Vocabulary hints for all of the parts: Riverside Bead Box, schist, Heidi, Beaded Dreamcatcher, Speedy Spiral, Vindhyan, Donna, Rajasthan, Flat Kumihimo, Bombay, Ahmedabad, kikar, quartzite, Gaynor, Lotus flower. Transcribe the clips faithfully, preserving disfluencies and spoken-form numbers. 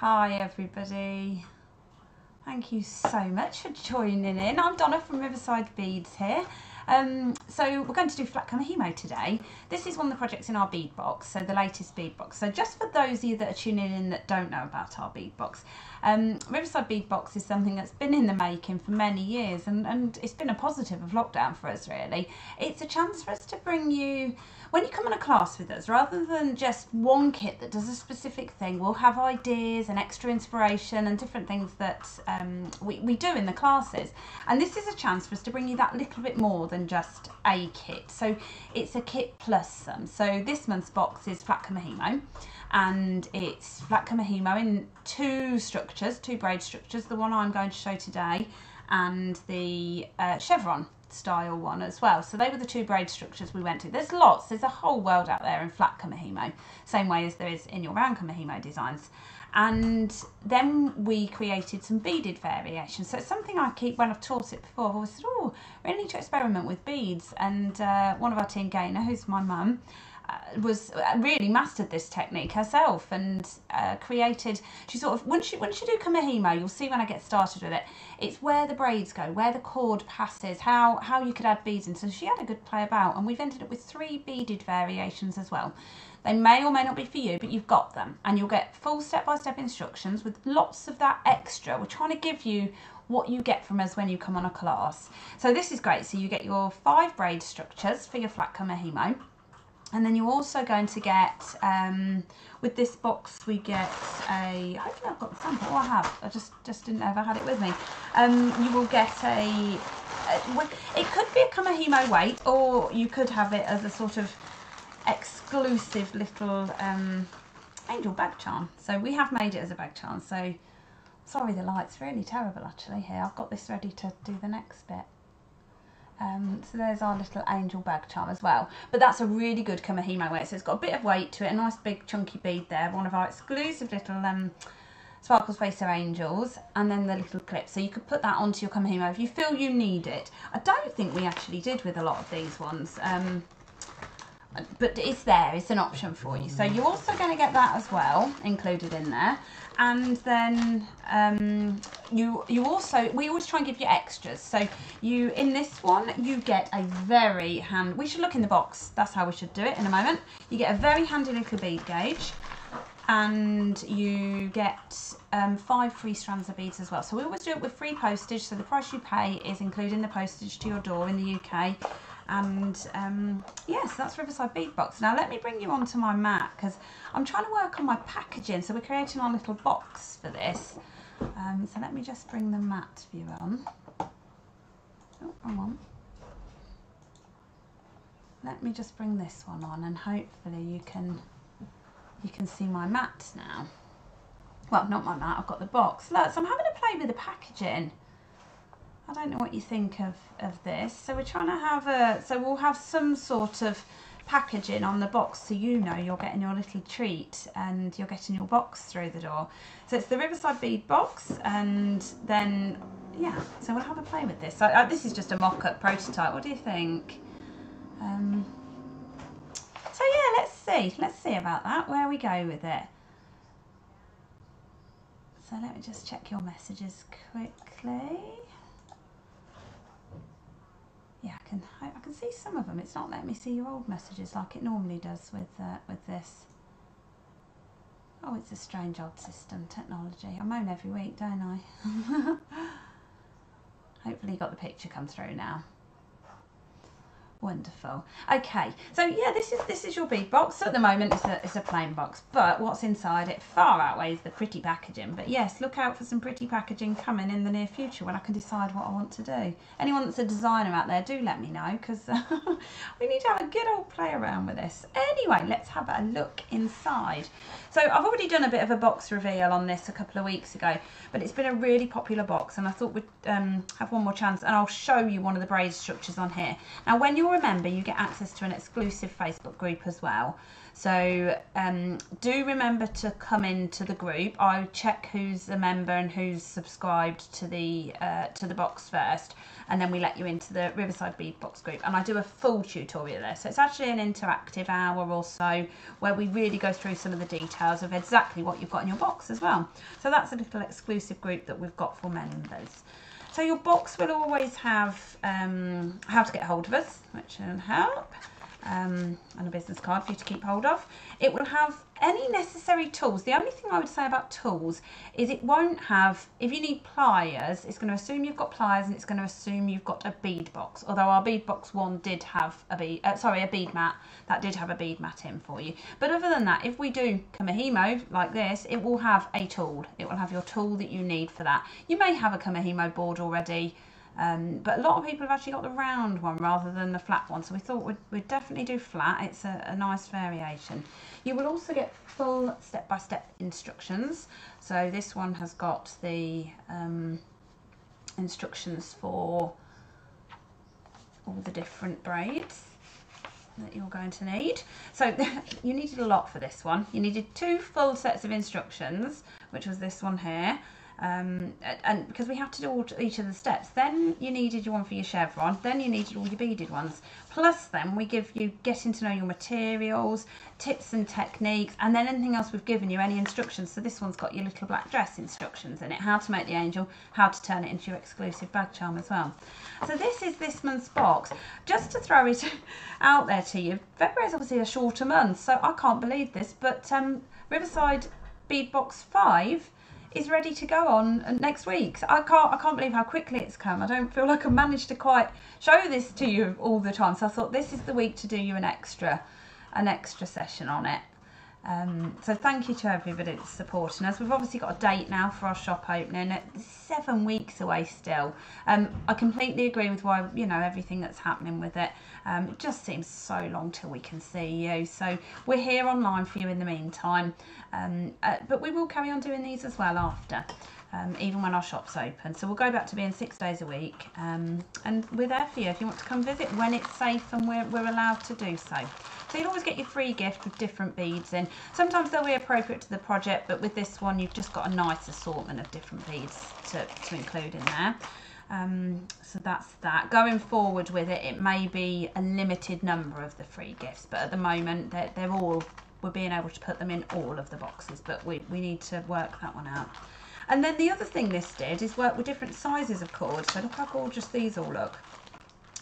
Hi everybody, thank you so much for joining in. I'm Donna from Riverside Beads here. Um, so we're going to do Flat Kumihimo today. This is one of the projects in our bead box, so the latest bead box. So just for those of you that are tuning in that don't know about our bead box, um, Riverside Bead Box is something that's been in the making for many years, and, and it's been a positive of lockdown for us really. It's a chance for us to bring you, when you come on a class with us, rather than just one kit that does a specific thing, we'll have ideas and extra inspiration and different things that um, we, we do in the classes. And this is a chance for us to bring you that little bit more than Than just a kit. So it's a kit plus some. So this month's box is Flat Kumihimo, and it's Flat Kumihimo in two structures, two braid structures, the one I'm going to show today and the uh, chevron style one as well. So they were the two braid structures we went to. There's lots, there's a whole world out there in Flat Kumihimo, same way as there is in your round Kumihimo designs. And then we created some beaded variations. So it's something I keep, when I've taught it before, I've always said, oh, we really need to experiment with beads. And uh, one of our team, Gaynor, who's my mum, uh, was really mastered this technique herself and uh, created, she sort of, once you, once you do Kumihimo, you'll see when I get started with it, it's where the braids go, where the cord passes, how, how you could add beads in. So she had a good play about, and we've ended up with three beaded variations as well. They may or may not be for you, but you've got them, and you'll get full step-by-step instructions with lots of that extra. We're trying to give you what you get from us when you come on a class. So this is great. So you get your five braid structures for your Flat Kumihimo, and then you're also going to get, um, with this box, we get a, hopefully I've got the sample, oh I have, I just, just didn't ever had it with me. Um, you will get a, a, it could be a Kumihimo weight, or you could have it as a sort of exclusive little um, angel bag charm. So we have made it as a bag charm. So sorry, the light's really terrible actually here. I've got this ready to do the next bit. Um, so there's our little angel bag charm as well. But that's a really good Kumihimo weight. So it's got a bit of weight to it, a nice big chunky bead there. One of our exclusive little um, Sparkles Facer Angels, and then the little clip. So you could put that onto your Kumihimo if you feel you need it. I don't think we actually did with a lot of these ones. Um, But it's there, it's an option for you. So you're also going to get that as well, included in there. And then um, you you also, we always try and give you extras. So you, in this one, you get a very hand, we should look in the box, that's how we should do it in a moment. You get a very handy little bead gauge, and you get um, five free strands of beads as well. So we always do it with free postage, so the price you pay is including the postage to your door in the U K. And um, yes, that's Riverside Bead Box. Now let me bring you onto my mat, because I'm trying to work on my packaging. So we're creating our little box for this. Um, so let me just bring the mat view on. Oh, come on. Let me just bring this one on, and hopefully you can you can see my mat now. Well, not my mat. I've got the box. Look, so I'm having a play with the packaging. I don't know what you think of, of this. So we're trying to have a, so we'll have some sort of packaging on the box, so you know you're getting your little treat and you're getting your box through the door. So it's the Riverside Bead Box, and then, yeah, so we'll have a play with this. So uh, this is just a mock-up prototype. What do you think? Um, so yeah, let's see. Let's see about that, where we go with it. So let me just check your messages quickly. Yeah, I can, I can see some of them. It's not letting me see your old messages like it normally does with uh, with this. Oh, it's a strange old system, technology. I moan every week, don't I? Hopefully you got the picture come through now. Wonderful. Okay, so yeah, this is this is your bead box. So at the moment it's a, it's a plain box, but what's inside it far outweighs the pretty packaging. But yes, look out for some pretty packaging coming in the near future when I can decide what I want to do. Anyone that's a designer out there, do let me know, because uh, we need to have a good old play around with this. Anyway, let's have a look inside. So I've already done a bit of a box reveal on this a couple of weeks ago, but it's been a really popular box, and I thought we'd um, have one more chance, and I'll show you one of the braid structures on here. Now when you're remember you get access to an exclusive Facebook group as well. So um, do remember to come into the group. I check who's a member and who's subscribed to the uh, to the box first, and then we let you into the Riverside Bead Box group. And I do a full tutorial there, so it's actually an interactive hour or so where we really go through some of the details of exactly what you've got in your box as well. So that's a little exclusive group that we've got for members. So your box will always have um, how to get hold of us, which will help, um, and a business card for you to keep hold of. It will have any necessary tools. The only thing I would say about tools is it won't have, if you need pliers, it's going to assume you've got pliers, and it's going to assume you've got a bead box, although our bead box one did have a bead, uh, sorry, a bead mat, that did have a bead mat in for you. But other than that, if we do Kumihimo like this, it will have a tool. It will have your tool that you need for that. You may have a Kumihimo board already, um, but a lot of people have actually got the round one rather than the flat one, so we thought we'd, we'd definitely do flat. It's a, a nice variation. You will also get full step-by-step instructions. So this one has got the um, instructions for all the different braids that you're going to need. So you needed a lot for this one. You needed two full sets of instructions, which was this one here, um, and, and because we had to do all, each of the steps. Then you needed your one for your chevron, then you needed all your beaded ones. Plus then we give you getting to know your materials, tips and techniques, and then anything else we've given you, any instructions. So this one's got your little black dress instructions in it, how to make the angel, how to turn it into your exclusive bag charm as well. So this is this month's box. Just to throw it out there to you, February is obviously a shorter month, so I can't believe this, but um, Riverside Bead Box five is ready to go on next week. So I can't I can't believe how quickly it's come. I don't feel like I've managed to quite show this to you all the time, so I thought this is the week to do you an extra an extra session on it. Um, so thank you to everybody that's supporting us. We've obviously got a date now for our shop opening. It's seven weeks away still. Um, I completely agree with why, you know, everything that's happening with it. Um, it just seems so long till we can see you. So we're here online for you in the meantime. Um, uh, but we will carry on doing these as well after, um, even when our shop's open. So we'll go back to being six days a week. Um, and we're there for you if you want to come visit when it's safe and we're, we're allowed to do so. So you'll always get your free gift with different beads in. Sometimes they'll be appropriate to the project, but with this one you've just got a nice assortment of different beads to, to include in there. Um, so that's that. Going forward with it, it may be a limited number of the free gifts, but at the moment they're, they're all, we're being able to put them in all of the boxes, but we, we need to work that one out. And then the other thing this did is work with different sizes of cord. So look how gorgeous these all look.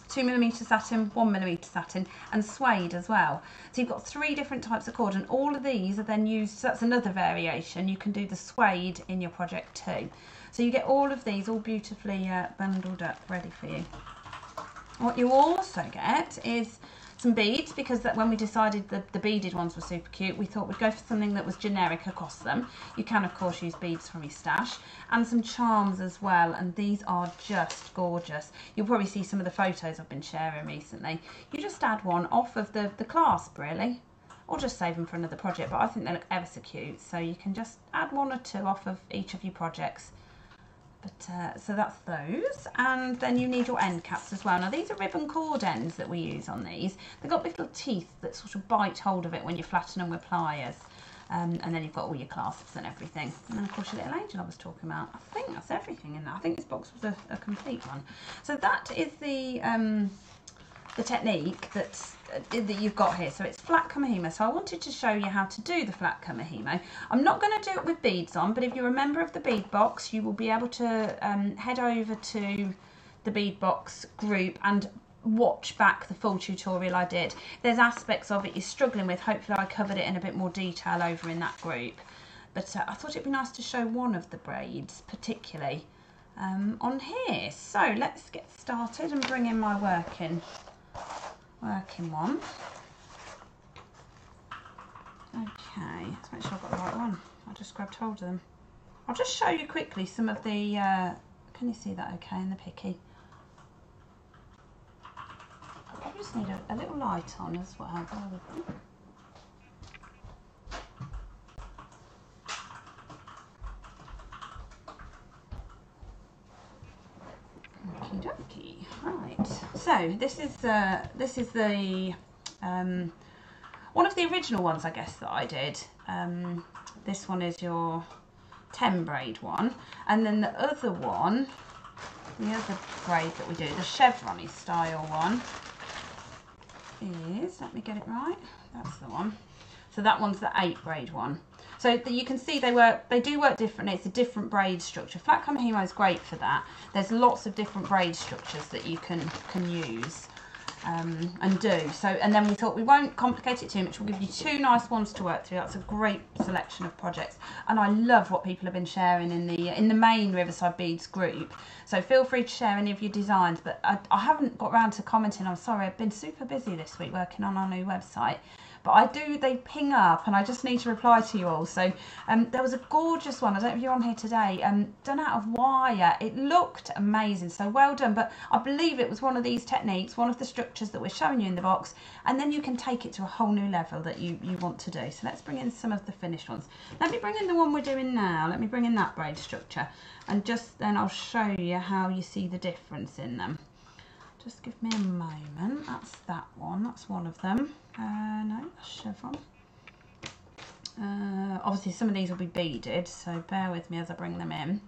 two millimetre satin, one millimetre satin, and suede as well. So you've got three different types of cord, and all of these are then used, so that's another variation. You can do the suede in your project too. So you get all of these all beautifully uh, bundled up, ready for you. What you also get is some beads, because that when we decided that the beaded ones were super cute, we thought we'd go for something that was generic across them. You can of course use beads from your stash, and some charms as well, and these are just gorgeous. You'll probably see some of the photos I've been sharing recently. You just add one off of the, the clasp really, or just save them for another project, but I think they look ever so cute, so you can just add one or two off of each of your projects. But, uh, so that's those, and then you need your end caps as well. Now these are ribbon cord ends that we use on these. They've got little teeth that sort of bite hold of it when you flatten them with pliers, um, and then you've got all your clasps and everything, and then of course your little angel I was talking about. I think that's everything in there. I think this box was a, a complete one. So that is the um, the technique that's, uh, that you've got here. So it's flat Kumihimo. So I wanted to show you how to do the flat Kumihimo. I'm not going to do it with beads on, but if you're a member of the bead box, you will be able to um, head over to the bead box group and watch back the full tutorial I did. There's aspects of it you're struggling with. Hopefully I covered it in a bit more detail over in that group. But uh, I thought it'd be nice to show one of the braids particularly um, on here. So let's get started and bring in my work in. Working one. Okay, let's make sure I've got the right one. I just grabbed hold of them. I'll just show you quickly some of the, uh, can you see that okay in the picky? I just need a, a little light on as well. Okie donkey. Right, so this is uh, this is the um, one of the original ones, I guess, that I did. Um, this one is your ten braid one, and then the other one, the other braid that we do, the chevrony style one, is, let me get it right, that's the one. So that one's the eight braid one. So that you can see they work, they do work differently. It's a different braid structure. Flat Kumihimo is great for that. There's lots of different braid structures that you can can use um, and do. So, and then we thought we won't complicate it too much. We'll give you two nice ones to work through. That's a great selection of projects. And I love what people have been sharing in the in the main Riverside Beads group. So feel free to share any of your designs. But I, I haven't got round to commenting. I'm sorry. I've been super busy this week working on our new website. But I do, they ping up and I just need to reply to you all. So um, there was a gorgeous one, I don't know if you're on here today, um, done out of wire. It looked amazing, so well done. But I believe it was one of these techniques, one of the structures that we're showing you in the box, and then you can take it to a whole new level that you, you want to do. So let's bring in some of the finished ones. Let me bring in the one we're doing now. Let me bring in that braid structure, and just then I'll show you how you see the difference in them. Just give me a moment. That's that one. That's one of them. Uh, no, that's chevron. Uh, obviously, some of these will be beaded, so bear with me as I bring them in.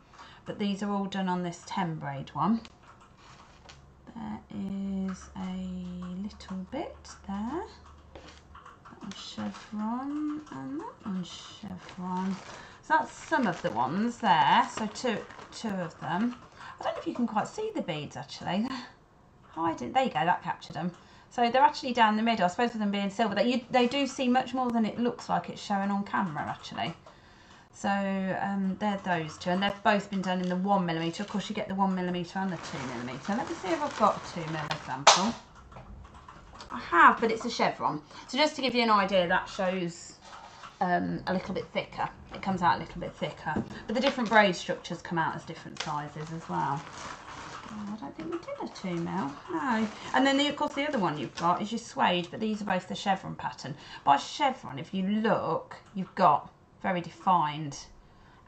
But these are all done on this ten braid one. There is a little bit there. That one's chevron, and that one's chevron. So that's some of the ones there. So two, two of them. I don't know if you can quite see the beads actually. I didn't. There you go, that captured them. So they're actually down the middle. I suppose with them being silver, that you, they do see much more than it looks like it's showing on camera actually. So um, they're those two, and they've both been done in the one millimetre. Of course, you get the one millimetre and the two millimetre. Let me see if I've got a two mil example. I have, but it's a chevron. So just to give you an idea, that shows um, a little bit thicker. It comes out a little bit thicker. But the different braid structures come out as different sizes as well. Oh, I don't think we did a two mil, no. And then, the, of course, the other one you've got is your suede, but these are both the chevron pattern. By chevron, if you look, you've got very defined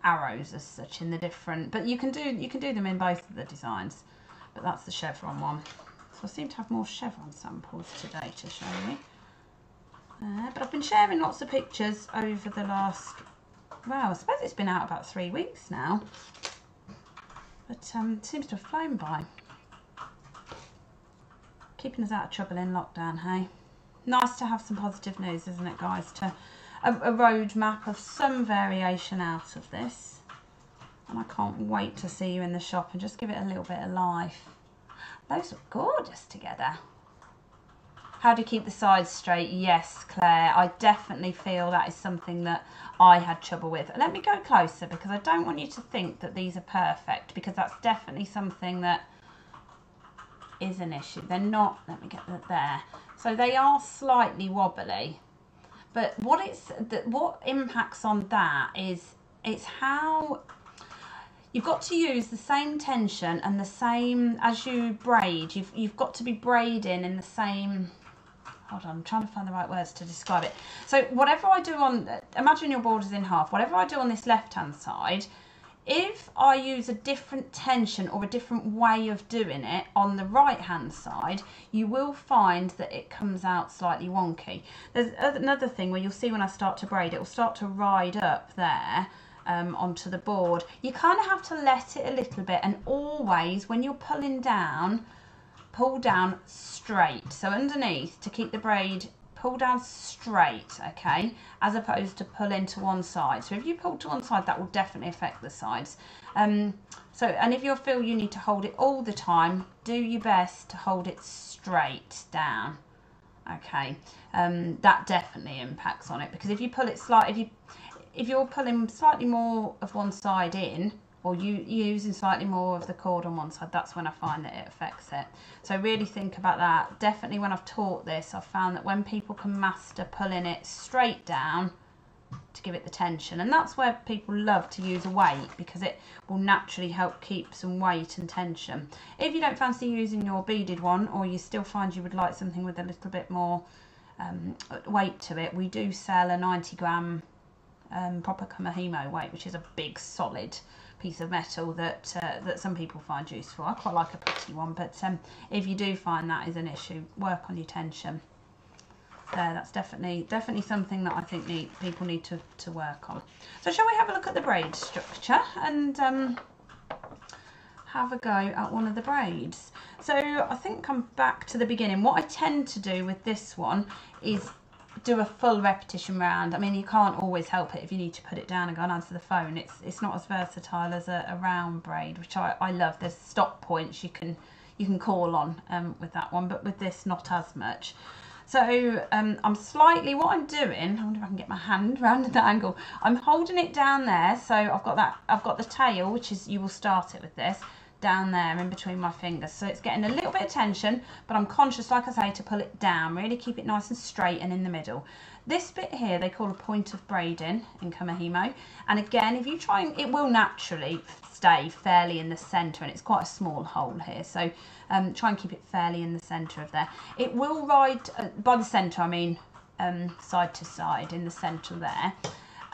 arrows as such in the different. But you can do you can do them in both of the designs. But that's the chevron one. So I seem to have more chevron samples today to show you. Uh, but I've been sharing lots of pictures over the last. Well, I suppose it's been out about three weeks now. But um, it seems to have flown by. Keeping us out of trouble in lockdown, hey? Nice to have some positive news, isn't it, guys? To a, a road map of some variation out of this. And I can't wait to see you in the shop and just give it a little bit of life. Those look gorgeous together. How do you keep the sides straight? Yes, Claire, I definitely feel that is something that I had trouble with. Let me go closer because I don't want you to think that these are perfect, because that's definitely something that is an issue. They're not, let me get that there. So they are slightly wobbly, but what it's, what impacts on that is it's how you've got to use the same tension and the same, as you braid, you've, you've got to be braiding in the same, hold on, I'm trying to find the right words to describe it. So whatever I do on, imagine your border's in half, whatever I do on this left-hand side, if I use a different tension or a different way of doing it on the right-hand side, you will find that it comes out slightly wonky. There's another thing where you'll see when I start to braid, it will start to ride up there Um, onto the board. You kind of have to let it a little bit, and always when you're pulling down, pull down straight. So underneath, to keep the braid, pull down straight, okay, as opposed to pull into one side. So if you pull to one side, that will definitely affect the sides. Um, so, and if you feel you need to hold it all the time, do your best to hold it straight down. Okay, um, that definitely impacts on it, because if you pull it slightly, if you If you're pulling slightly more of one side in, or you using slightly more of the cord on one side, that's when I find that it affects it. So really think about that. Definitely when I've taught this, I've found that when people can master pulling it straight down to give it the tension, and that's where people love to use a weight, because it will naturally help keep some weight and tension. If you don't fancy using your beaded one, or you still find you would like something with a little bit more um, weight to it, we do sell a ninety gram Um, proper Kumihimo weight, which is a big solid piece of metal that uh, that some people find useful. I quite like a pretty one, but um, if you do find that is an issue, work on your tension. There, that's definitely definitely something that I think need, people need to, to work on. So shall we have a look at the braid structure and um, have a go at one of the braids? So I think I'm back to the beginning. What I tend to do with this one is do a full repetition round. I mean, you can't always help it if you need to put it down and go and answer the phone. It's it's not as versatile as a, a round braid, which I, I love. There's stop points you can you can call on um, with that one, but with this, not as much. So um, I'm slightly, what I'm doing, I wonder if I can get my hand round at that angle. I'm holding it down there, so I've got that, I've got the tail, which is, you will start it with this, down there in between my fingers. So it's getting a little bit of tension, but I'm conscious, like I say, to pull it down, really keep it nice and straight and in the middle. This bit here, they call a point of braiding in Kumihimo. And again, if you try, and it will naturally stay fairly in the centre, and it's quite a small hole here. So um, try and keep it fairly in the centre of there. It will ride, uh, by the centre, I mean um, side to side in the centre there.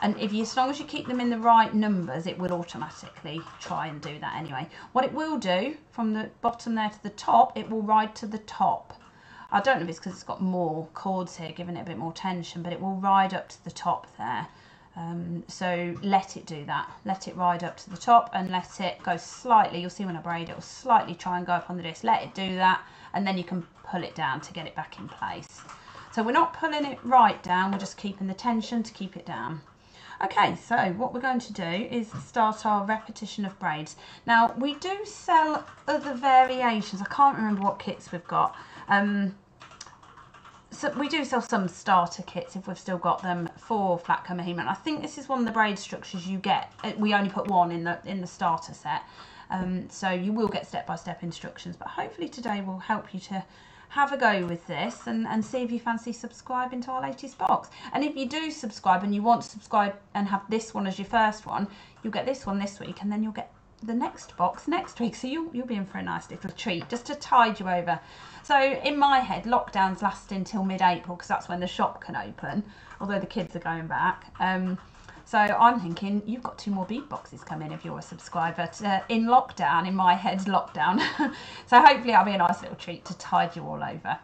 And if you, as long as you keep them in the right numbers, it will automatically try and do that anyway. What it will do, from the bottom there to the top, it will ride to the top. I don't know if it's because it's got more cords here, giving it a bit more tension, but it will ride up to the top there. Um, so let it do that. Let it ride up to the top and let it go slightly. You'll see when I braid it will slightly try and go up on the disc. Let it do that, and then you can pull it down to get it back in place. So we're not pulling it right down, we're just keeping the tension to keep it down. Okay, so what we're going to do is start our repetition of braids. Now, we do sell other variations. I can't remember what kits we've got. Um, so we do sell some starter kits, if we've still got them, for Flat Kumihimo. And I think this is one of the braid structures you get. We only put one in the, in the starter set. Um, so you will get step-by-step instructions. But hopefully today will help you to have a go with this and, and see if you fancy subscribing to our latest box. And if you do subscribe and you want to subscribe and have this one as your first one, you'll get this one this week, and then you'll get the next box next week. So you'll, you'll be in for a nice little treat just to tide you over. So in my head, lockdown's lasting till mid-April, because that's when the shop can open, although the kids are going back. Um, so I'm thinking you've got two more bead boxes coming if you're a subscriber to, uh, in lockdown, in my head's lockdown. So hopefully I'll be a nice little treat to tide you all over.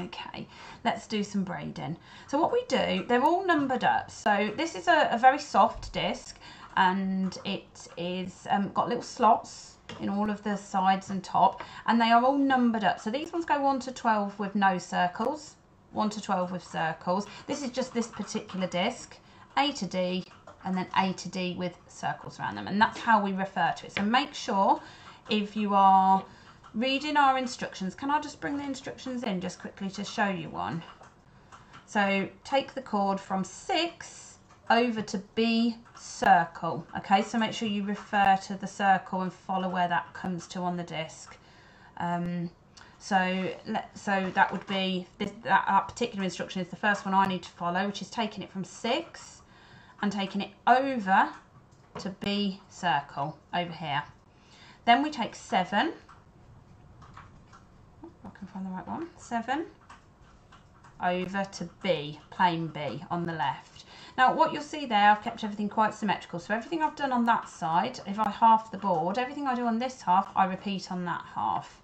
Okay, let's do some braiding. So what we do, they're all numbered up. So this is a, a very soft disc, and it is um, got little slots in all of the sides and top, and they are all numbered up. So these ones go one to twelve with no circles, one to twelve with circles. This is just this particular disc. A to D, and then A to D with circles around them, and that's how we refer to it. So make sure, if you are reading our instructions, can I just bring the instructions in just quickly to show you one? So take the cord from six over to B circle. Okay, so make sure you refer to the circle and follow where that comes to on the disc. Um, So, so that would be, this, that, that particular instruction is the first one I need to follow, which is taking it from six and taking it over to B circle over here. Then we take seven, oh, I can find the right one, seven over to B, plain B on the left. Now what you'll see there, I've kept everything quite symmetrical. So everything I've done on that side, if I half the board, everything I do on this half, I repeat on that half.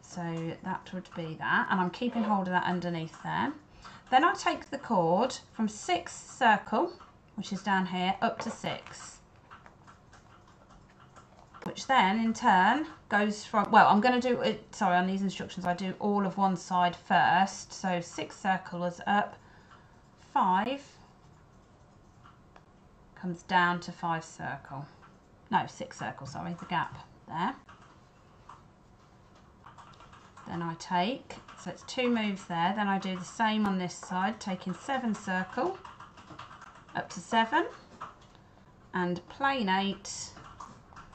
So that would be that, and I'm keeping hold of that underneath there. Then I take the cord from six circle, which is down here, up to six, which then in turn goes from, well, I'm going to do it, sorry, on these instructions I do all of one side first. So six circle is up, five comes down to five circle, no, six circle, sorry, the gap there. Then I take, so it's two moves there, then I do the same on this side, taking seven circle up to seven and plain eight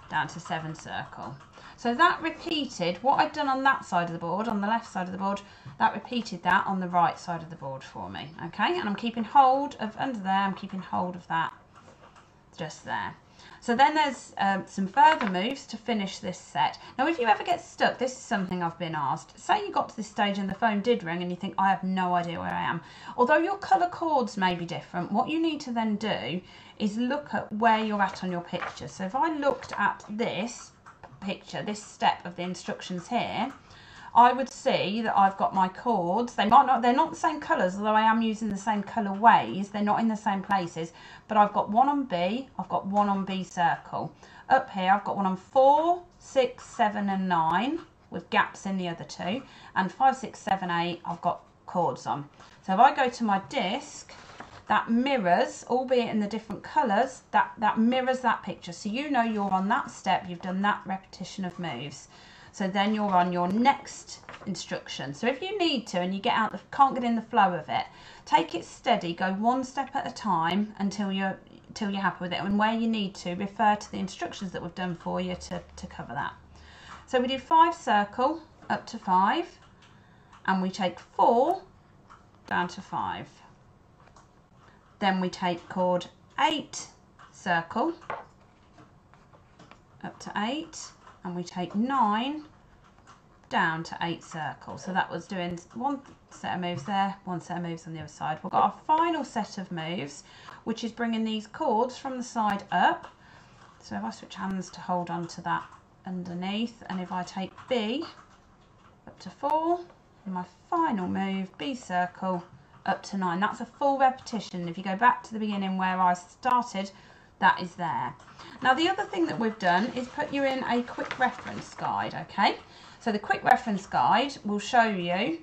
down to seven circle. So that repeated what I've done on that side of the board, on the left side of the board, that repeated that on the right side of the board for me. Okay, and I'm keeping hold of under there, I'm keeping hold of that just there. So then there's um, some further moves to finish this set. Now, if you ever get stuck, this is something I've been asked. Say you got to this stage and the phone did ring and you think, I have no idea where I am. Although your colour chords may be different, what you need to then do is look at where you're at on your picture. So if I looked at this picture, this step of the instructions here, I would see that I've got my chords. They might not, they're not the same colours, although I am using the same colourways. They're not in the same places, but I've got one on B, I've got one on B circle. Up here, I've got one on four, six, seven, and nine with gaps in the other two, and five, six, seven, eight, I've got chords on. So if I go to my disc, that mirrors, albeit in the different colours, that, that mirrors that picture. So you know you're on that step, you've done that repetition of moves. So then you're on your next instruction. So if you need to and you get out the, can't get in the flow of it, take it steady, go one step at a time until you're, until you're happy with it. And where you need to, refer to the instructions that we've done for you to, to cover that. So we do five circle up to five, and we take four down to five. Then we take chord eight circle up to eight. And we take nine down to eight circles. So that was doing one set of moves there, one set of moves on the other side. We've got our final set of moves, which is bringing these chords from the side up. So if I switch hands to hold on to that underneath, and if I take B up to four, and my final move, B circle up to nine. That's a full repetition. If you go back to the beginning where I started, that is there. Now, the other thing that we've done is put you in a quick reference guide, okay? So the quick reference guide will show you,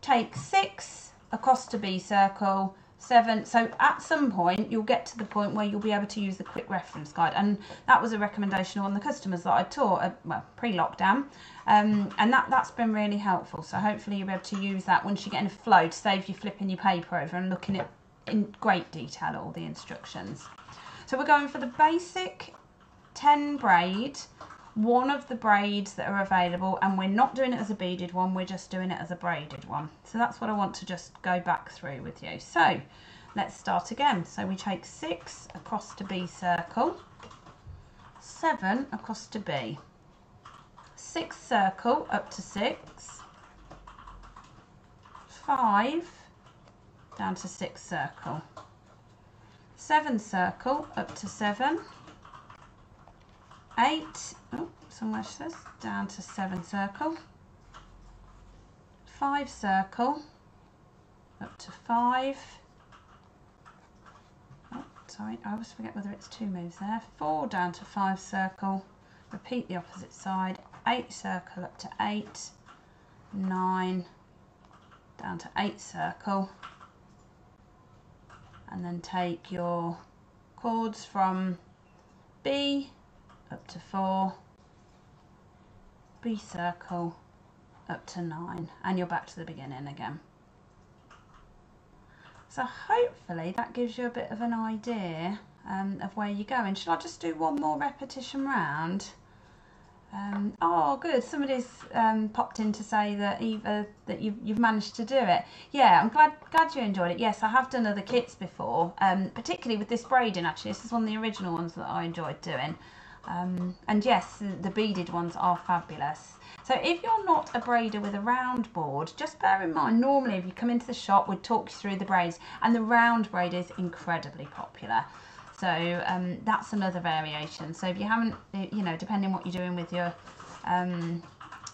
take six across to B circle, seven. So at some point, you'll get to the point where you'll be able to use the quick reference guide. And that was a recommendation on the customers that I taught, uh, well, pre-lockdown. Um, and that, that's been really helpful. So hopefully you'll be able to use that once you get in a flow to save you flipping your paper over and looking at in great detail all the instructions. So we're going for the basic ten braid, one of the braids that are available, and we're not doing it as a beaded one, we're just doing it as a braided one. So that's what I want to just go back through with you. So let's start again. So we take six across to B circle, seven across to B, six circle up to six, five down to six circle, seven circle up to seven, eight, oh, somewhere she says, down to seven circle, five circle up to five, oh, sorry, I always forget whether it's two moves there, four down to five circle, repeat the opposite side, eight circle up to eight, nine down to eight circle, and then take your chords from B up to four, B circle up to nine, and you're back to the beginning again. So hopefully that gives you a bit of an idea um, of where you're going. Should I just do one more repetition round? Um, oh, good. Somebody's um, popped in to say that either that you've, you've managed to do it. Yeah, I'm glad glad you enjoyed it. Yes, I have done other kits before, um, particularly with this braiding. Actually, this is one of the original ones that I enjoyed doing. Um, and yes, the beaded ones are fabulous. So if you're not a braider with a round board, just bear in mind, normally if you come into the shop, we'd talk you through the braids, and the round braid is incredibly popular. So um, that's another variation. So if you haven't, you know, depending what you're doing with your, um,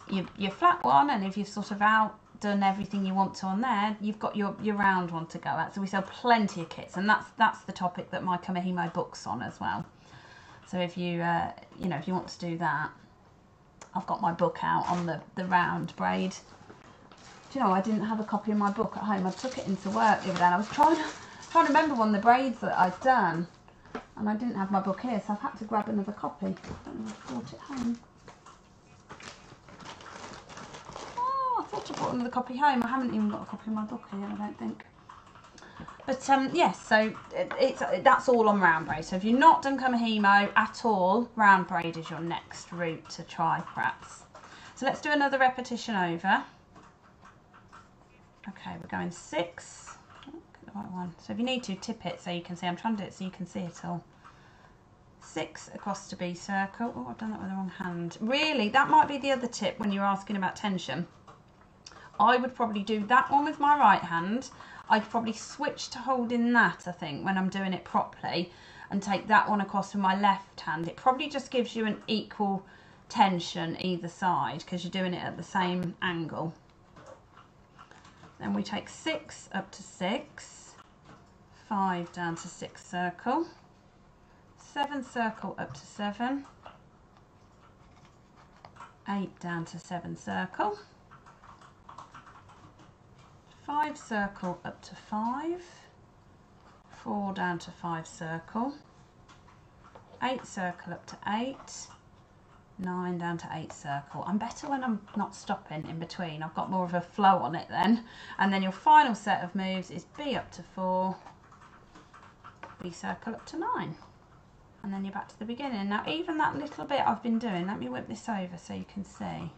your your flat one, and if you've sort of outdone everything you want to on there, you've got your, your round one to go at. So we sell plenty of kits, and that's that's the topic that my Kumihimo book's on as well. So if you, uh, you know, if you want to do that, I've got my book out on the, the round braid. Do you know, I didn't have a copy of my book at home. I took it into work the other day, and I was trying to, trying to remember one of the braids that I'd done. And I didn't have my book here, so I've had to grab another copy. I don't know if I brought it home. Oh, I thought I brought another copy home. I haven't even got a copy of my book here, I don't think. But um, yes, so it, it's that's all on round braid. So if you're not done Kumihimo at all, round braid is your next route to try, perhaps. So let's do another repetition over. Okay, we're going six. Right one. So if you need to, tip it so you can see. I'm trying to do it so you can see it all. six across the B circle. Oh, I've done that with the wrong hand. Really, that might be the other tip when you're asking about tension. I would probably do that one with my right hand. I'd probably switch to holding that, I think, when I'm doing it properly, and take that one across with my left hand. It probably just gives you an equal tension either side because you're doing it at the same angle. Then we take six up to six, five down to six circle, seven circle up to seven, eight down to seven circle, five circle up to five, four down to five circle, eight circle up to eight, nine down to eight circle. I'm better when I'm not stopping in between. I've got more of a flow on it then. And then your final set of moves is B up to four, B circle up to nine. And then you're back to the beginning. Now even that little bit I've been doing, let me whip this over so you can see.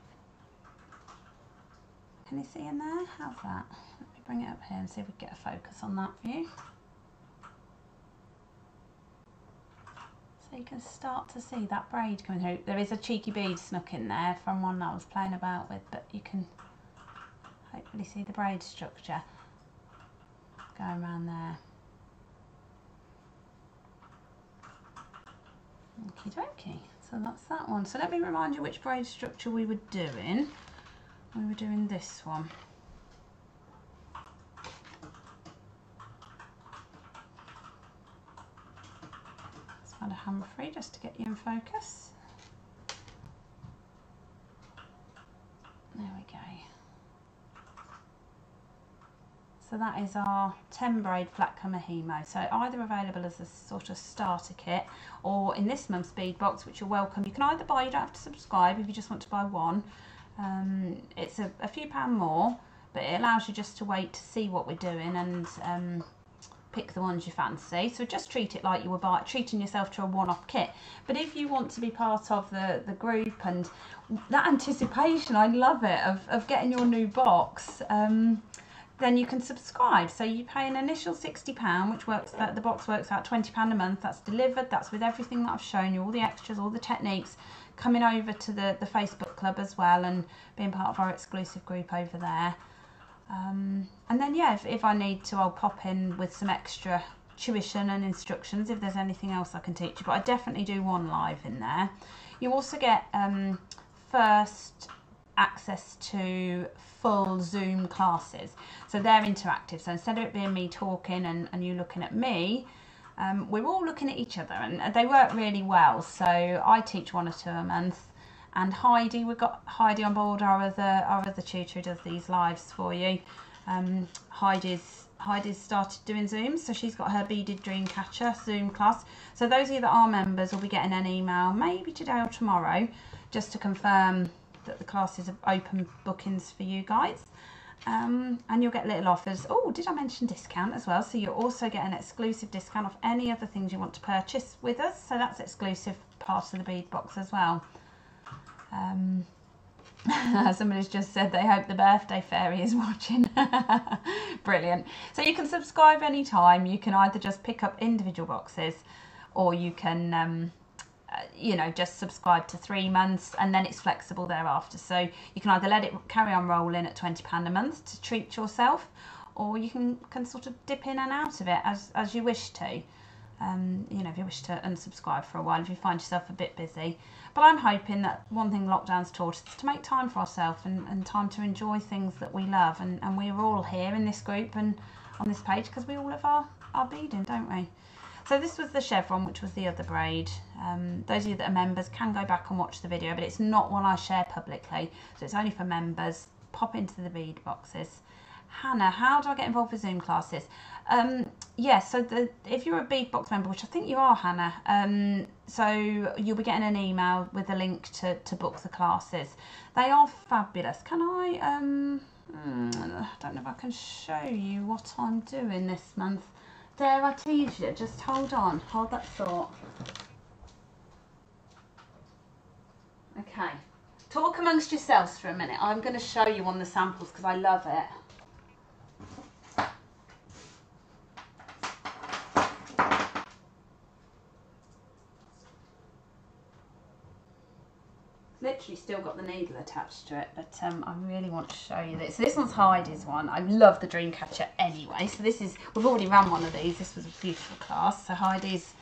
Can you see in there? How's that? Let me bring it up here and see if we can get a focus on that view. So you can start to see that braid coming through. There is a cheeky bead snuck in there from one that I was playing about with, but you can hopefully see the braid structure going around there. Okie dokie, so that's that one. So let me remind you which braid structure we were doing. We were doing this one. And a hammer free just to get you in focus. There we go. So that is our ten braid Flat Kumihimo. So either available as a sort of starter kit or in this month's bead box, which you're welcome. You can either buy, you don't have to subscribe if you just want to buy one. Um, it's a, a few pound more, but it allows you just to wait to see what we're doing and um, pick the ones you fancy. So just treat it like you were buy, treating yourself to a one-off kit. But if you want to be part of the, the group and that anticipation, I love it, of, of getting your new box, um, then you can subscribe. So you pay an initial sixty pounds, which works, that the box works out twenty pounds a month. That's delivered, that's with everything that I've shown you, all the extras, all the techniques, coming over to the, the Facebook club as well and being part of our exclusive group over there. Um, and then yeah, if, if I need to, I'll pop in with some extra tuition and instructions if there's anything else I can teach you, but I definitely do one live in there. You also get um, first access to full Zoom classes, so they're interactive. So instead of it being me talking and, and you looking at me, um, we're all looking at each other, and they work really well. So I teach one or two a month. And Heidi, we've got Heidi on board, our other, our other tutor who does these lives for you. Um, Heidi's, Heidi's started doing Zooms, so she's got her Beaded Dreamcatcher Zoom class. So those of you that are members will be getting an email maybe today or tomorrow just to confirm that the classes are open bookings for you guys. Um, and you'll get little offers. Oh, did I mention discount as well? So you'll also get an exclusive discount off any other things you want to purchase with us. So that's exclusive part of the bead box as well. Um, somebody's just said they hope the birthday fairy is watching. Brilliant. So you can subscribe anytime. You can either just pick up individual boxes, or you can um, uh, you know, just subscribe to three months, and then it's flexible thereafter. So you can either let it carry on rolling at twenty pounds a month to treat yourself, or you can, can sort of dip in and out of it as, as you wish to. Um, you know, if you wish to unsubscribe for a while, if you find yourself a bit busy. But I'm hoping that one thing lockdown's taught us is to make time for ourselves and, and time to enjoy things that we love. And, and we're all here in this group and on this page because we all have our, our beading, don't we? So this was the chevron, which was the other braid. Um, those of you that are members can go back and watch the video, but it's not one I share publicly. So it's only for members. Pop into the bead boxes. Hannah, how do I get involved with Zoom classes? Um, yeah, so the, if you're a bead box member, which I think you are, Hannah, um, so you'll be getting an email with a link to, to book the classes. They are fabulous. Can I, um, I don't know if I can show you what I'm doing this month. Dare I tease you? Just hold on, hold that thought. Okay, talk amongst yourselves for a minute. I'm going to show you one of the samples because I love it. literally still got the needle attached to it, but um, I really want to show you this. So this one's Heidi's one. I love the Dreamcatcher anyway. So this is, we've already run one of these. This was a beautiful class. So Heidi's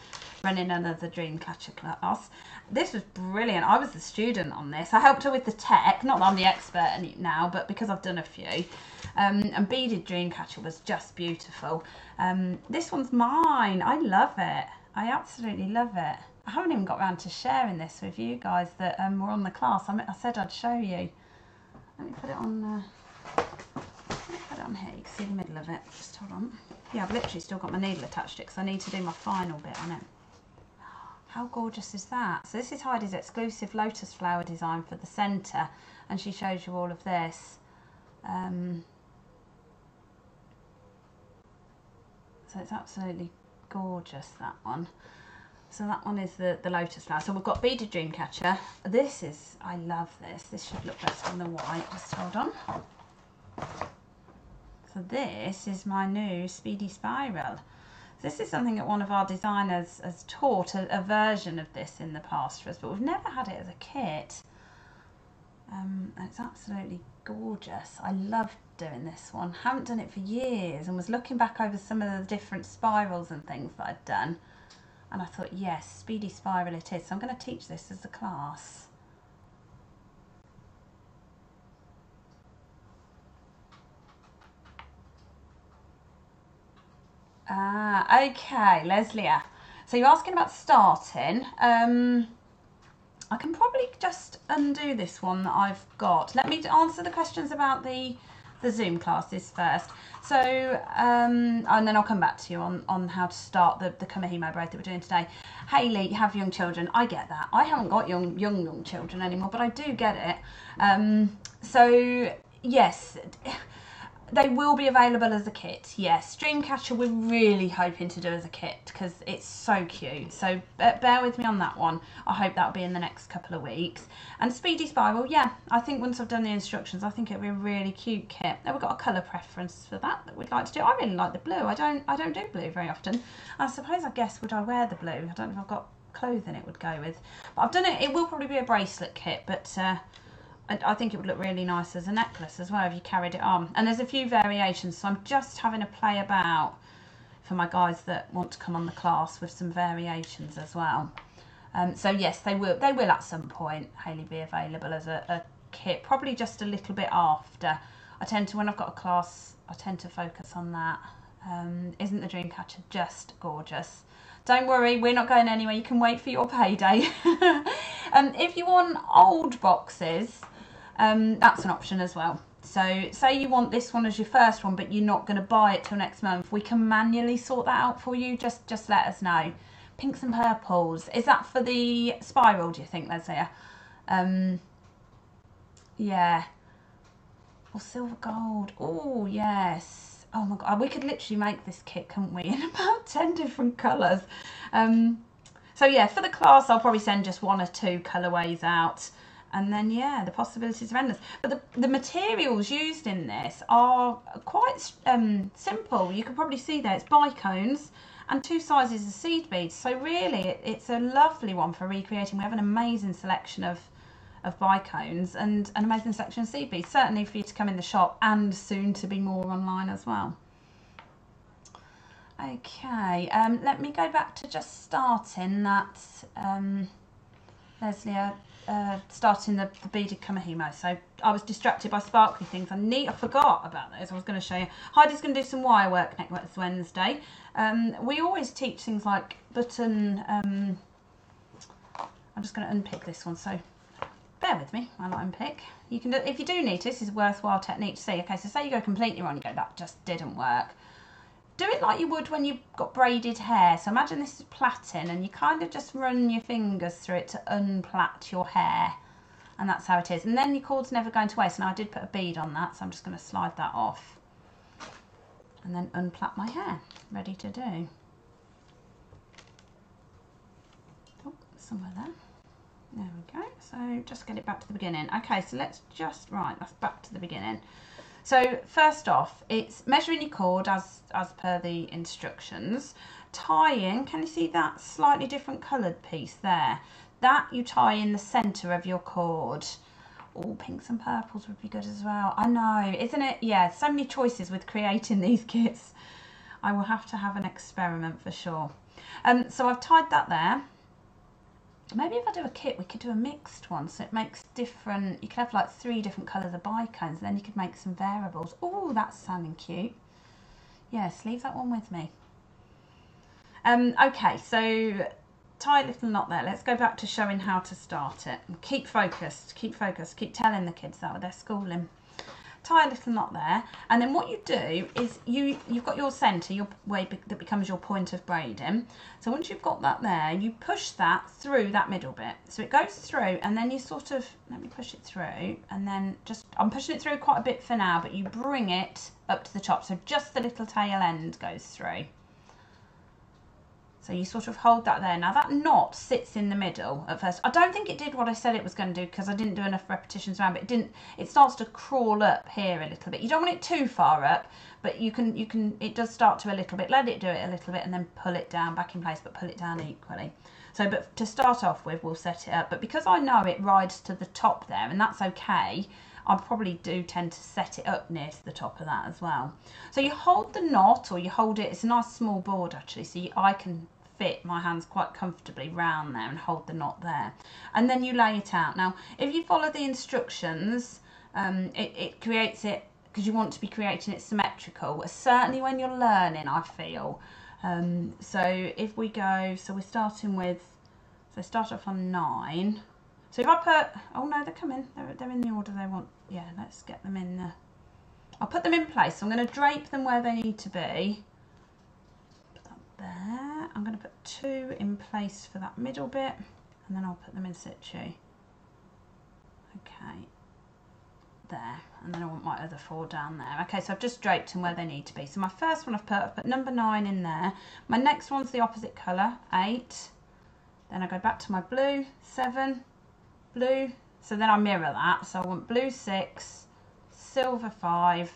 running another Dreamcatcher class. This was brilliant. I was the student on this. I helped her with the tech. Not that I'm the expert in it now, but because I've done a few. Um, and Beaded Dreamcatcher was just beautiful. Um, this one's mine. I love it. I absolutely love it. I haven't even got around to sharing this with you guys that um, were on the class. I, mean, I said I'd show you. Let me put it on uh, let me put it on here. You can see the middle of it. Just hold on. Yeah, I've literally still got my needle attached to it because I need to do my final bit on it. How gorgeous is that? So this is Heidi's exclusive lotus flower design for the centre, and she shows you all of this. Um, so it's absolutely gorgeous, that one. So that one is the, the lotus flower. So we've got Beaded Dreamcatcher. This is, I love this. This should look better on the white. Just hold on. So this is my new Speedy Spiral. This is something that one of our designers has taught, a, a version of this in the past for us, but we've never had it as a kit. Um, and it's absolutely gorgeous. I love doing this one. Haven't done it for years and was looking back over some of the different spirals and things that I'd done. And I thought, yes, Speedy Spiral it is. So I'm going to teach this as a class. Ah, okay, Leslie. So you're asking about starting. Um, I can probably just undo this one that I've got. Let me answer the questions about the the Zoom classes first. So, um, and then I'll come back to you on, on how to start the, the Kumihimo braid that we're doing today. Hayley, you have young children. I get that. I haven't got young, young, young children anymore, but I do get it. Um, so, yes. They will be available as a kit, yes. Dreamcatcher we're really hoping to do as a kit because it's so cute. So bear with me on that one. I hope that'll be in the next couple of weeks. And Speedy Spiral, yeah, I think once I've done the instructions, I think it'll be a really cute kit. Now we've got a colour preference for that that we'd like to do. I really like the blue. I don't I don't do blue very often. I suppose, I guess, would I wear the blue? I don't know if I've got clothing it would go with. But I've done it, it will probably be a bracelet kit, but... Uh, and I think it would look really nice as a necklace as well if you carried it on. And there's a few variations, so I'm just having a play about for my guys that want to come on the class with some variations as well. Um, so yes, they will they will at some point, Hayley, be available as a, a kit, probably just a little bit after. I tend to, when I've got a class, I tend to focus on that. Um, isn't the Dreamcatcher just gorgeous? Don't worry, we're not going anywhere. You can wait for your payday. um, if you want old boxes, Um, that's an option as well. So say you want this one as your first one, but you're not going to buy it till next month. We can manually sort that out for you. Just just let us know. Pinks and purples. Is that for the spiral, do you think, Leslie? Um, yeah. Or silver gold. Oh, yes. Oh, my God. We could literally make this kit, couldn't we, in about ten different colours. Um, so, yeah, for the class, I'll probably send just one or two colourways out. And then, yeah, the possibilities are endless. But the, the materials used in this are quite um, simple. You can probably see there, it's bicones and two sizes of seed beads. So really, it, it's a lovely one for recreating. We have an amazing selection of, of bicones and an amazing selection of seed beads, certainly for you to come in the shop and soon to be more online as well. Okay, um, let me go back to just starting that, um, Leslie, uh, Uh, starting the, the beaded Kumihimo. So I was distracted by sparkly things. I need, I forgot about those. I was going to show you. Heidi's going to do some wire work next Wednesday. Um, we always teach things like button. Um, I'm just going to unpick this one. So bear with me while I unpick. You can, do, if you do need to, this is a worthwhile technique to see. Okay, so say you go completely wrong. You go, that just didn't work. Do it like you would when you've got braided hair. So imagine this is plaiting and you kind of just run your fingers through it to unplait your hair. And that's how it is. And then your cord's never going to waste. And I did put a bead on that, so I'm just going to slide that off. And then unplait my hair. Ready to do. Oh, somewhere there. There we go. So just get it back to the beginning. Okay, so let's just, right, that's back to the beginning. So first off, it's measuring your cord as, as per the instructions, tying, can you see that slightly different coloured piece there? that you tie in the center of your cord. All pinks and purples would be good as well. I know, isn't it? Yeah, so many choices with creating these kits. I will have to have an experiment for sure. Um, so I've tied that there. Maybe if I do a kit, we could do a mixed one, so it makes different, you could have like three different colours of bicones, and then you could make some variables. Oh, that's sounding cute. Yes, leave that one with me. Um, okay, so tie a little knot there. Let's go back to showing how to start it. And keep focused, keep focused, keep telling the kids that with their schooling. Tie a little knot there, and then what you do is you you've got your center, your way be, that becomes your point of braiding. So once you've got that there, you push that through that middle bit, so it goes through, and then you sort of, let me push it through, and then just, I'm pushing it through quite a bit for now, but you bring it up to the top, so just the little tail end goes through. So you sort of hold that there. Now that knot sits in the middle at first. I don't think it did what I said it was going to do because I didn't do enough repetitions around, but it didn't, it starts to crawl up here a little bit. You don't want it too far up, but you can, you can, it does start to a little bit. Let it do it a little bit and then pull it down back in place, but pull it down equally. So, but to start off with, we'll set it up. But because I know it rides to the top there, and that's okay, I probably do tend to set it up near to the top of that as well. So you hold the knot, or you hold it, it's a nice small board actually, so you, I can fit my hands quite comfortably round there and hold the knot there. And then you lay it out. Now, if you follow the instructions, um, it, it creates it, because you want to be creating it symmetrical, certainly when you're learning, I feel. Um, so if we go, so we're starting with, so start off on nine. So if I put, oh no, they're coming, they're, they're in the order they want. Yeah, let's get them in there. I'll put them in place. So I'm going to drape them where they need to be. Put that there. I'm going to put two in place for that middle bit, and then I'll put them in situ. Okay, there. And then I want my other four down there. Okay, so I've just draped them where they need to be. So my first one I've put, I've put number nine in there. My next one's the opposite colour, eight. Then I go back to my blue, seven. Blue, so then I mirror that, so I want blue six, silver five,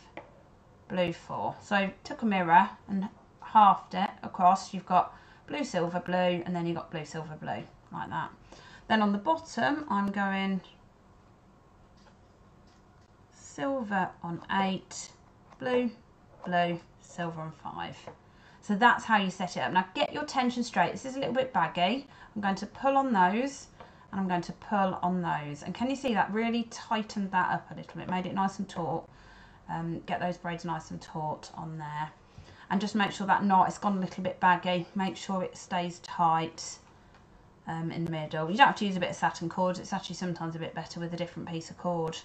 blue four. So took a mirror and halved it across, you've got blue, silver, blue, and then you've got blue, silver, blue, like that. Then on the bottom I'm going silver on eight, blue, blue, silver on five. So that's how you set it up. Now get your tension straight, this is a little bit baggy, I'm going to pull on those. And I'm going to pull on those, and can you see that really tightened that up a little bit, made it nice and taut. Um, get those braids nice and taut on there, and just make sure that knot has gone a little bit baggy, make sure it stays tight um, in the middle. You don't have to use a bit of satin cord, it's actually sometimes a bit better with a different piece of cord,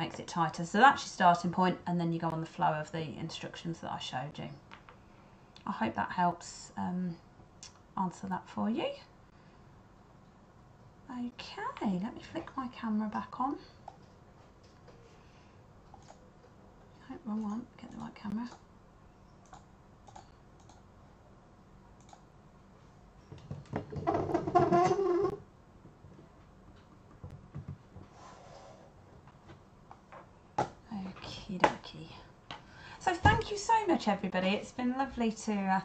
makes it tighter. So that's your starting point, and then you go on the flow of the instructions that I showed you. I hope that helps um, answer that for you. Okay, let me flick my camera back on. No, wrong one, get the right camera. Okie dokie. So thank you so much everybody, it's been lovely to uh,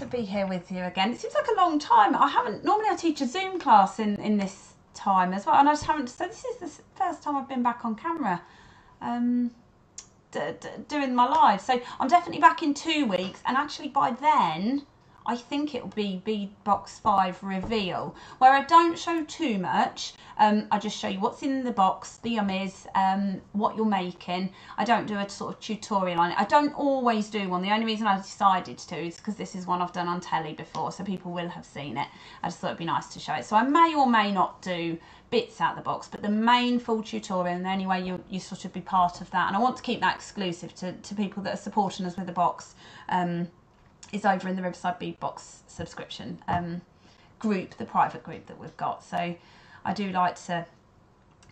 to be here with you again. It seems like a long time. I haven't, normally I teach a Zoom class in, in this time as well, and I just haven't, so this is the first time I've been back on camera um, d d doing my live. So I'm definitely back in two weeks, and actually by then I think it'll be Bead Box five reveal, where I don't show too much. Um, I just show you what's in the box, the yummies, um, what you're making. I don't do a sort of tutorial on it. I don't always do one. The only reason I decided to is because this is one I've done on telly before, so people will have seen it. I just thought it'd be nice to show it. So I may or may not do bits out of the box, but the main full tutorial, and the only way you, you sort of be part of that, and I want to keep that exclusive to, to people that are supporting us with the box, um, is over in the Riverside Bead Box subscription um, group, the private group that we've got. So I do like to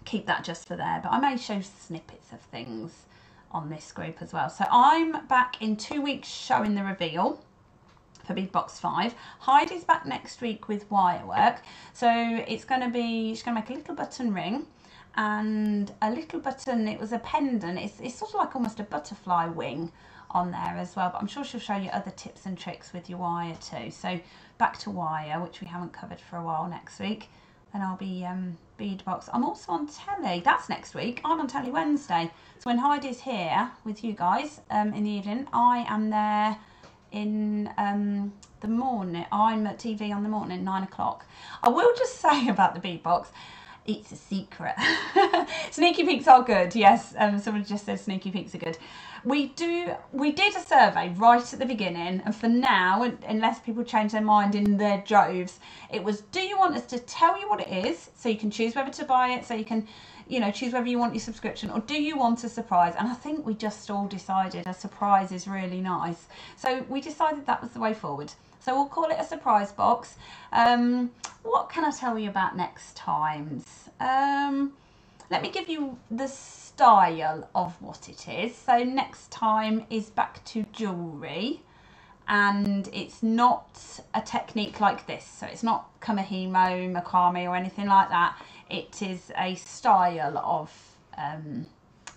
keep that just for there, but I may show snippets of things on this group as well. So I'm back in two weeks showing the reveal for Bead Box five. Heidi's back next week with wire work. So it's going to be, she's going to make a little button ring and a little button, it was a pendant, it's, it's sort of like almost a butterfly wing on there as well, but I'm sure she'll show you other tips and tricks with your wire too. So back to wire, which we haven't covered for a while, next week. Then I'll be um, Bead Box. I'm also on telly. That's next week. I'm on telly Wednesday. So when Heidi's here with you guys um, in the evening, I am there in um, the morning. I'm at T V on the morning at nine o'clock. I will just say about the Bead Box, it's a secret. Sneaky peeks are good. Yes, um, someone just said sneaky peeks are good. We do. We did a survey right at the beginning, and for now, unless people change their mind in their droves, it was, do you want us to tell you what it is, so you can choose whether to buy it, so you can, you know, choose whether you want your subscription, or do you want a surprise? And I think we just all decided a surprise is really nice. So we decided that was the way forward. So we'll call it a surprise box. Um, what can I tell you about next times? Um, let me give you the style of what it is. So next time is back to jewellery, and it's not a technique like this. So it's not Kumihimo, Makami or anything like that. It is a style of, um,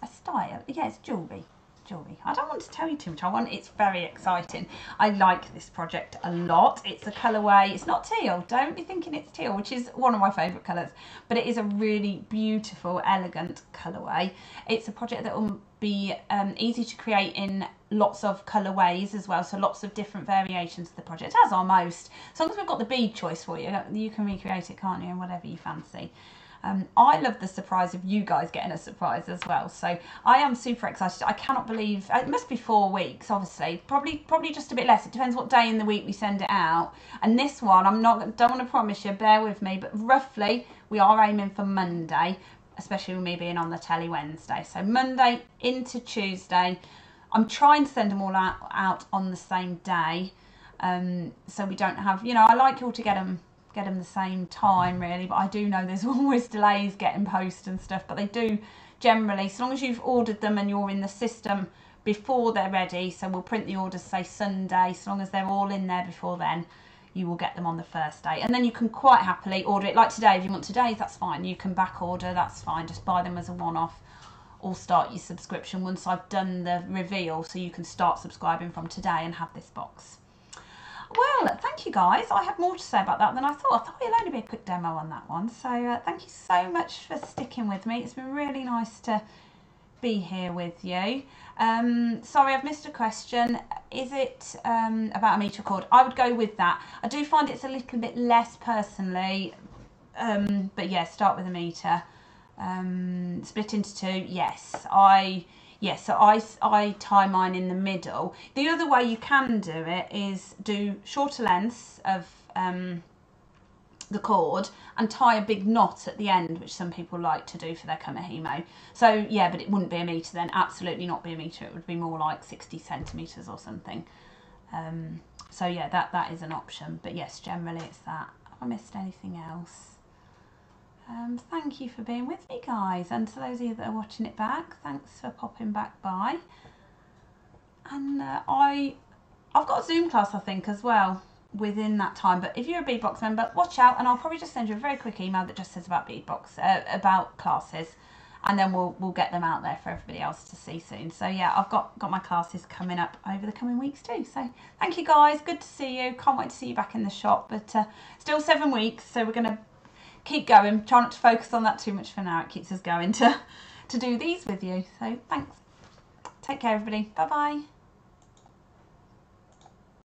a style, yeah, it's jewellery. Jewelry. I don't want to tell you too much. I want it's very exciting. I like this project a lot. It's a colourway. It's not teal. Don't be thinking it's teal, which is one of my favourite colours. But it is a really beautiful, elegant colourway. It's a project that will be um, easy to create in lots of colourways as well. So lots of different variations of the project, as are most. As long as we've got the bead choice for you, you can recreate it, can't you? And whatever you fancy. Um, I love the surprise of you guys getting a surprise as well. So I am super excited. I cannot believe, it must be four weeks, obviously. Probably probably just a bit less. It depends what day in the week we send it out. And this one, I'm not, don't want to promise you, bear with me, but roughly we are aiming for Monday, especially with me being on the telly Wednesday. So Monday into Tuesday. I'm trying to send them all out, out on the same day. Um, so we don't have, you know, I like you all to get them. Get them the same time really, but I do know there's always delays getting post and stuff, but they do generally, so long as you've ordered them and you're in the system before they're ready, so we'll print the orders say Sunday, so long as they're all in there before then, you will get them on the first day, and then you can quite happily order it like today. If you want today, that's fine, you can back order, that's fine, just buy them as a one-off or start your subscription once I've done the reveal, so you can start subscribing from today and have this box. Well, thank you guys. I had more to say about that than I thought. I thought it'd only be a quick demo on that one. So uh, thank you so much for sticking with me. It's been really nice to be here with you. Um, sorry, I've missed a question. Is it um, about a meter cord? I would go with that. I do find it's a little bit less personally. Um, but yeah, start with a meter. Um, split into two. Yes, I... Yeah, so I, I tie mine in the middle. The other way you can do it is do shorter lengths of um, the cord and tie a big knot at the end, which some people like to do for their Kumihimo. So, yeah, but it wouldn't be a metre then. Absolutely not be a metre. It would be more like sixty centimetres or something. Um, so, yeah, that, that is an option. But, yes, generally it's that. Have I missed anything else? Um, thank you for being with me guys, and to those of you that are watching it back, thanks for popping back by. And uh, I, I've got a Zoom class I think as well within that time, but if you're a Bead Box member, watch out, and I'll probably just send you a very quick email that just says about Bead Box, uh, about classes, and then we'll, we'll get them out there for everybody else to see soon. So yeah, I've got, got my classes coming up over the coming weeks too. So thank you guys, good to see you, can't wait to see you back in the shop, but uh, still seven weeks, so we're going to keep going, try not to focus on that too much for now, it keeps us going to, to do these with you. So thanks, take care everybody, bye bye.